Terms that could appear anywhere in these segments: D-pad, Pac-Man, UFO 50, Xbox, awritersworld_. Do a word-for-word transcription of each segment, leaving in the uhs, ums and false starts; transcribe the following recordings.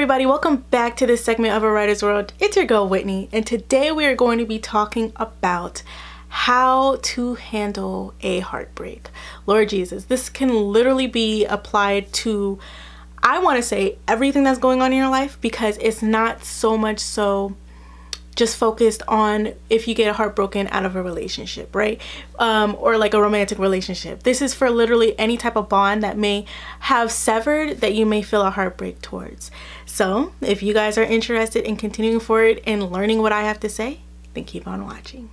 everybody, welcome back to this segment of A Writer's World. It's your girl Whitney, and today we are going to be talking about how to handle a heartbreak. Lord Jesus, this can literally be applied to, I want to say, everything that's going on in your life, because it's not so much so just focused on if you get heartbroken out of a relationship, right? Um, or like a romantic relationship. This is for literally any type of bond that may have severed that you may feel a heartbreak towards. So if you guys are interested in continuing forward and learning what I have to say, then keep on watching.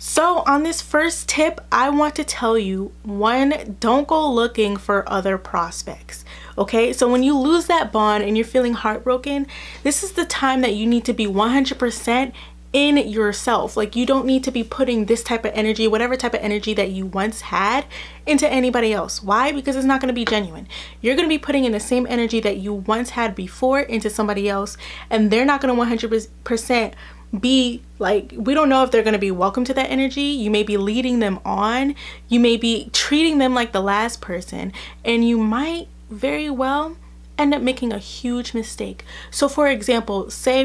So on this first tip, I want to tell you, one, don't go looking for other prospects. Okay, so when you lose that bond and you're feeling heartbroken, this is the time that you need to be one hundred percent in yourself. Like, you don't need to be putting this type of energy, whatever type of energy that you once had, into anybody else. Why? Because it's not going to be genuine. You're going to be putting in the same energy that you once had before into somebody else, and they're not going to one hundred percent be like, we don't know if they're going to be welcome to that energy. You may be leading them on. You may be treating them like the last person, and you might very well end up making a huge mistake. So for example, say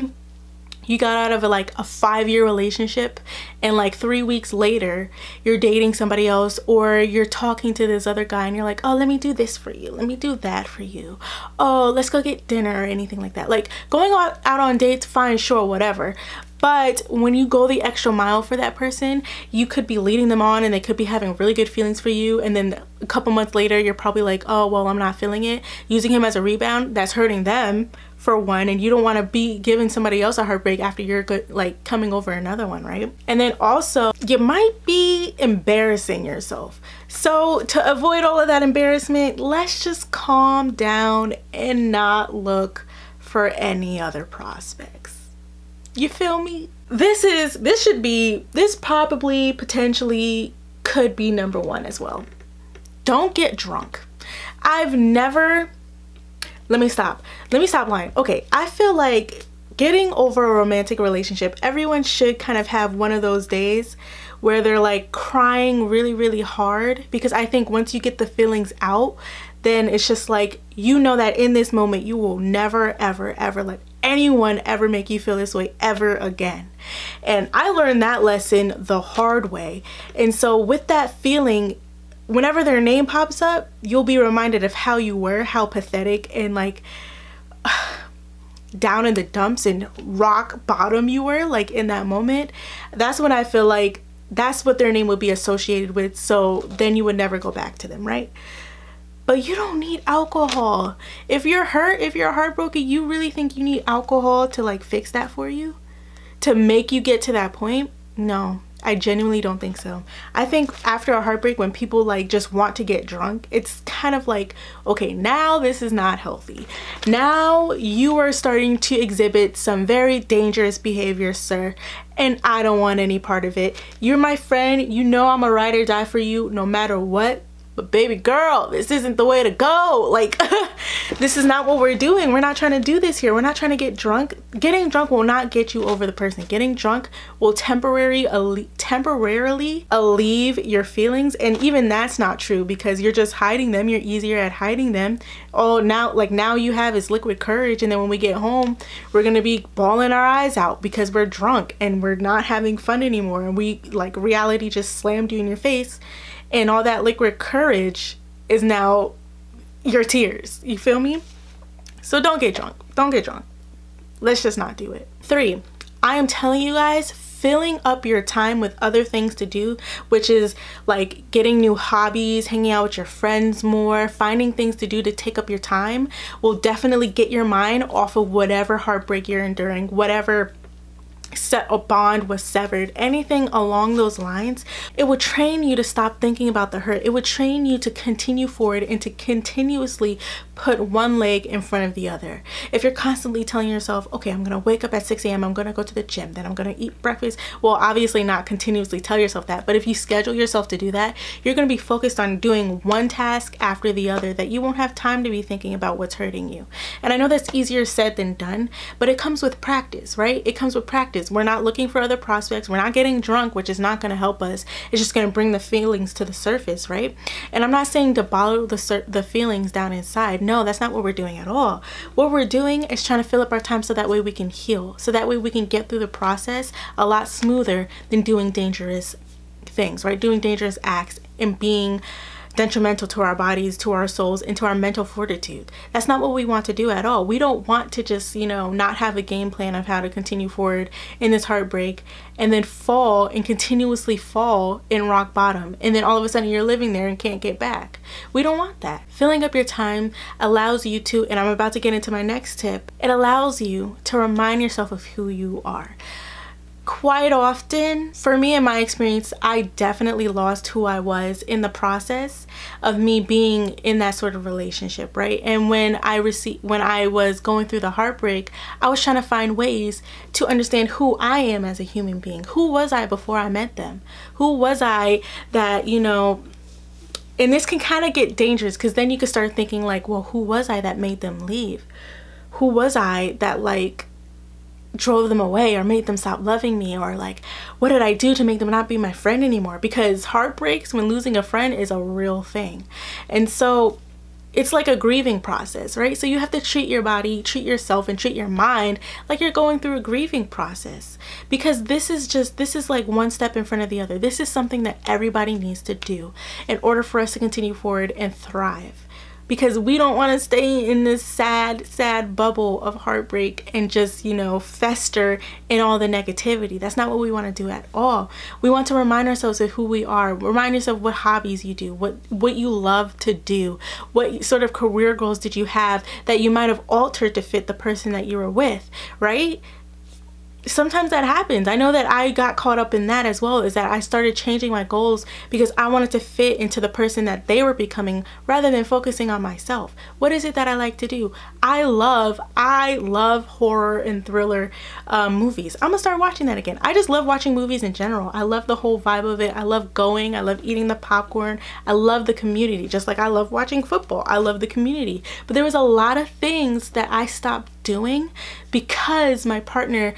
you got out of a, like a five-year relationship, and like three weeks later you're dating somebody else, or you're talking to this other guy, and you're like, oh, let me do this for you, let me do that for you, oh, let's go get dinner, or anything like that. Like, going out on dates, fine, sure, whatever. But when you go the extra mile for that person, you could be leading them on, and they could be having really good feelings for you, and then a couple months later you're probably like, oh, well, I'm not feeling it, using him as a rebound. That's hurting them, for one, and you don't want to be giving somebody else a heartbreak after you're good, like coming over another one, right? And then also, you might be embarrassing yourself. So to avoid all of that embarrassment, let's just calm down and not look for any other prospects. You feel me? This is, this should be, this probably potentially could be number one as well. Don't get drunk. I've never, let me stop. Let me stop lying. Okay, I feel like getting over a romantic relationship, everyone should kind of have one of those days where they're like crying really, really hard, because I think once you get the feelings out, then it's just like, you know that in this moment you will never, ever, ever let anyone ever make you feel this way ever again. And I learned that lesson the hard way. And so with that feeling, whenever their name pops up, you'll be reminded of how you were, how pathetic and like down in the dumps and rock bottom you were, like, in that moment. That's when I feel like that's what their name would be associated with. So then you would never go back to them, right? But you don't need alcohol. If you're hurt, if you're heartbroken, you really think you need alcohol to like fix that for you? To make you get to that point? No, I genuinely don't think so. I think after a heartbreak, when people like just want to get drunk, it's kind of like, okay, now this is not healthy. Now you are starting to exhibit some very dangerous behavior, sir, and I don't want any part of it. You're my friend, you know I'm a ride or die for you no matter what. But baby girl, this isn't the way to go. Like, this is not what we're doing. We're not trying to do this here. We're not trying to get drunk. Getting drunk will not get you over the person. Getting drunk will temporarily alle- temporarily alleviate your feelings. And even that's not true, because you're just hiding them. You're easier at hiding them. Oh, now, like, now you have is liquid courage. And then when we get home, we're going to be bawling our eyes out because we're drunk and we're not having fun anymore. And we, like, reality just slammed you in your face. And all that liquid courage is now your tears. You feel me? So don't get drunk. Don't get drunk. Let's just not do it. Three, I am telling you guys, filling up your time with other things to do, which is like getting new hobbies, hanging out with your friends more, finding things to do to take up your time, will definitely get your mind off of whatever heartbreak you're enduring, whatever set a bond was severed, anything along those lines. It would train you to stop thinking about the hurt. It would train you to continue forward and to continuously put one leg in front of the other. If you're constantly telling yourself, okay, I'm gonna wake up at six A M I'm gonna go to the gym, then I'm gonna eat breakfast, well, obviously not continuously tell yourself that, but if you schedule yourself to do that, you're gonna be focused on doing one task after the other, that you won't have time to be thinking about what's hurting you. And I know that's easier said than done, but it comes with practice, right? It comes with practice. is. We're not looking for other prospects. We're not getting drunk, which is not going to help us. It's just going to bring the feelings to the surface, right? And I'm not saying to bottle the, the feelings down inside. No, that's not what we're doing at all. What we're doing is trying to fill up our time so that way we can heal. So that way we can get through the process a lot smoother than doing dangerous things, right? Doing dangerous acts and being detrimental to our bodies, to our souls, and to our mental fortitude. That's not what we want to do at all. We don't want to just, you know, not have a game plan of how to continue forward in this heartbreak and then fall and continuously fall in rock bottom. And then all of a sudden you're living there and can't get back. We don't want that. Filling up your time allows you to, and I'm about to get into my next tip, it allows you to remind yourself of who you are. Quite often, for me in my experience, I definitely lost who I was in the process of me being in that sort of relationship, right? And when I received, when I was going through the heartbreak, I was trying to find ways to understand who I am as a human being. Who was I before I met them? Who was I that, you know, and this can kind of get dangerous because then you could start thinking like, well, who was I that made them leave? Who was I that like drove them away or made them stop loving me, or like what did I do to make them not be my friend anymore? Because heartbreaks, when losing a friend, is a real thing. And so it's like a grieving process, right? So you have to treat your body, treat yourself, and treat your mind like you're going through a grieving process, because this is just, this is like one step in front of the other. This is something that everybody needs to do in order for us to continue forward and thrive, because we don't want to stay in this sad, sad bubble of heartbreak and just, you know, fester in all the negativity. That's not what we want to do at all. We want to remind ourselves of who we are. Remind yourself what hobbies you do, what, what you love to do, what sort of career goals did you have that you might have altered to fit the person that you were with, right? Sometimes that happens. I know that I got caught up in that as well, is that I started changing my goals because I wanted to fit into the person that they were becoming rather than focusing on myself. What is it that I like to do? I love, I love horror and thriller um, movies. I'm gonna start watching that again. I just love watching movies in general. I love the whole vibe of it. I love going, I love eating the popcorn. I love the community, just like I love watching football. I love the community. But there was a lot of things that I stopped doing because my partner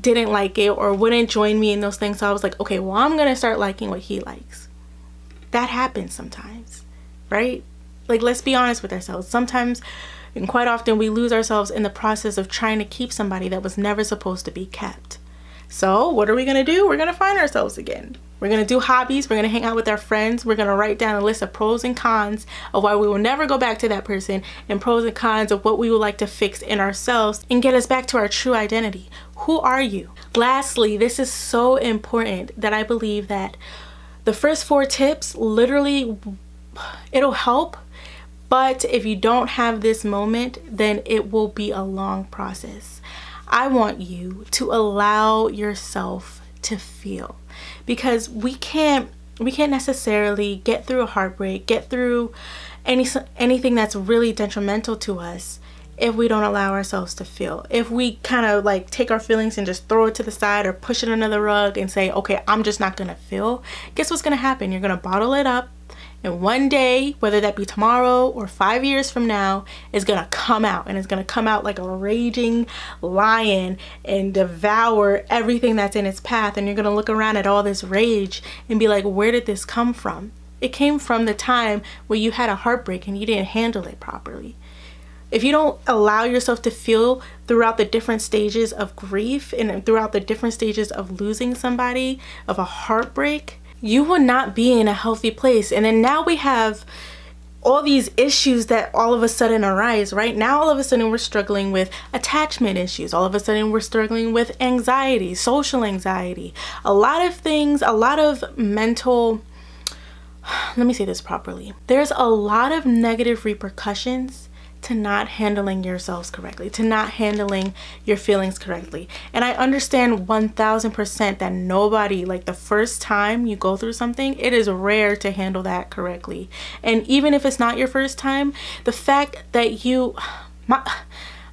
didn't like it or wouldn't join me in those things. So I was like, okay, well, I'm gonna start liking what he likes. That happens sometimes, right? Like, let's be honest with ourselves. Sometimes and quite often we lose ourselves in the process of trying to keep somebody that was never supposed to be kept. So what are we gonna do? We're gonna find ourselves again. We're gonna do hobbies, we're gonna hang out with our friends, we're gonna write down a list of pros and cons of why we will never go back to that person, and pros and cons of what we would like to fix in ourselves and get us back to our true identity. Who are you? Lastly, this is so important that I believe that the first four tips, literally, it'll help, but if you don't have this moment, then it will be a long process. I want you to allow yourself to feel, because we can't we can't necessarily get through a heartbreak, get through any anything that's really detrimental to us if we don't allow ourselves to feel. If we kind of like take our feelings and just throw it to the side or push it under the rug and say, okay, I'm just not gonna feel, guess what's gonna happen? You're gonna bottle it up, and one day, whether that be tomorrow or five years from now, is gonna come out, and it's gonna come out like a raging lion and devour everything that's in its path. And you're gonna look around at all this rage and be like, where did this come from? It came from the time where you had a heartbreak and you didn't handle it properly. If you don't allow yourself to feel throughout the different stages of grief and throughout the different stages of losing somebody, of a heartbreak, you will not be in a healthy place. And then now we have all these issues that all of a sudden arise, right? Now all of a sudden we're struggling with attachment issues. All of a sudden we're struggling with anxiety, social anxiety. A lot of things, a lot of mental, let me say this properly. There's a lot of negative repercussions to not handling yourselves correctly, to not handling your feelings correctly. And I understand one thousand percent that nobody, like the first time you go through something, it is rare to handle that correctly. And even if it's not your first time, the fact that you, my,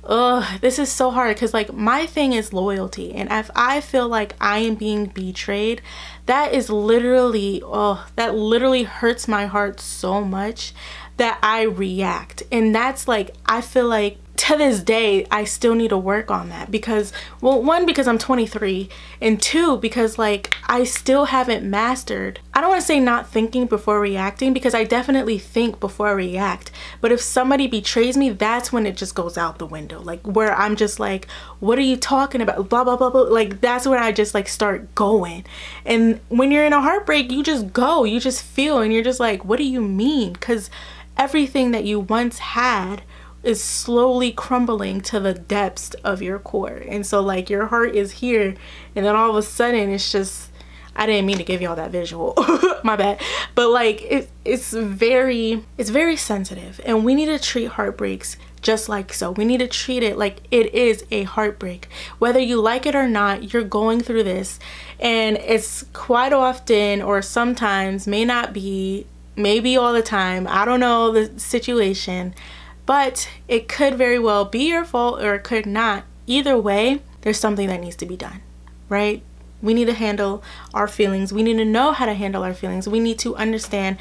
ugh, this is so hard, because like my thing is loyalty. And if I feel like I am being betrayed, that is literally, oh, that literally hurts my heart so much that I react. And that's like, I feel like to this day, I still need to work on that because, well, one, because I'm twenty-three, and two, because like I still haven't mastered, I don't want to say not thinking before reacting, because I definitely think before I react. But if somebody betrays me, that's when it just goes out the window. Like where I'm just like, what are you talking about? Blah, blah, blah, blah. Like that's where I just like start going. And when you're in a heartbreak, you just go, you just feel, and you're just like, what do you mean? Because everything that you once had is slowly crumbling to the depths of your core. And so like your heart is here, and then all of a sudden it's just, I didn't mean to give y'all that visual, my bad. But like it, it's very, it's very sensitive, and we need to treat heartbreaks just like so. We need to treat it like it is a heartbreak. Whether you like it or not, you're going through this, and it's quite often, or sometimes, may not be, maybe all the time, I don't know the situation, but it could very well be your fault or it could not. Either way, there's something that needs to be done, right? We need to handle our feelings. We need to know how to handle our feelings. We need to understand,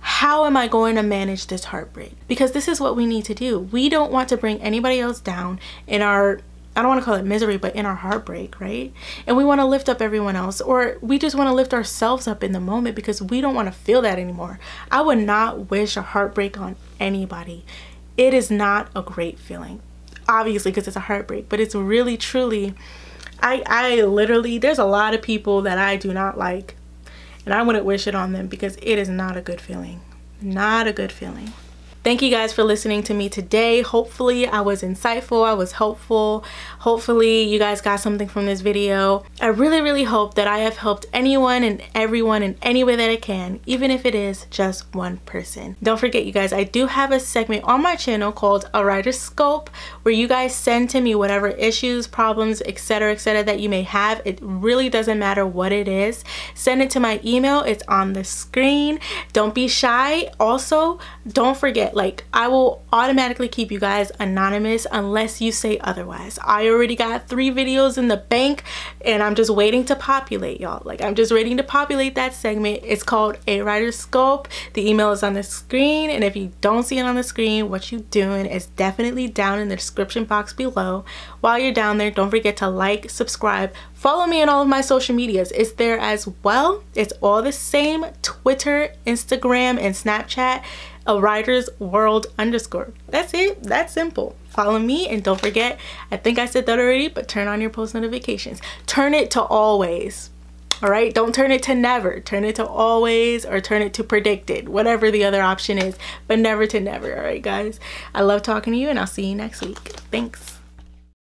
how am I going to manage this heartbreak? Because this is what we need to do. We don't want to bring anybody else down in our, I don't want to call it misery, but in our heartbreak, right? And we want to lift up everyone else, or we just want to lift ourselves up in the moment because we don't want to feel that anymore. I would not wish a heartbreak on anybody. It is not a great feeling, obviously, because it's a heartbreak, but it's really, truly, I, I literally, there's a lot of people that I do not like, and I wouldn't wish it on them because it is not a good feeling. Not a good feeling. Thank you guys for listening to me today. Hopefully I was insightful, I was helpful. Hopefully you guys got something from this video. I really, really hope that I have helped anyone and everyone in any way that I can, even if it is just one person. Don't forget, you guys, I do have a segment on my channel called A Writer's Scope, where you guys send to me whatever issues, problems, et cetera, et cetera that you may have. It really doesn't matter what it is. Send it to my email, it's on the screen. Don't be shy. Also, don't forget, like, I will automatically keep you guys anonymous unless you say otherwise. I already got three videos in the bank, and I'm just waiting to populate, y'all. Like, I'm just waiting to populate that segment. It's called A Writer's Scope. The email is on the screen, and if you don't see it on the screen, what you doing is definitely down in the description box below. While you're down there, don't forget to like, subscribe, follow me on all of my social medias. It's there as well. It's all the same: Twitter, Instagram, and Snapchat. A writer's world underscore. That's it. That's simple. Follow me, and don't forget, I think I said that already, but turn on your post notifications. Turn it to always. All right, don't turn it to never. Turn it to always, or turn it to predicted, whatever the other option is, but never to never. All right, guys, I love talking to you, and I'll see you next week. Thanks.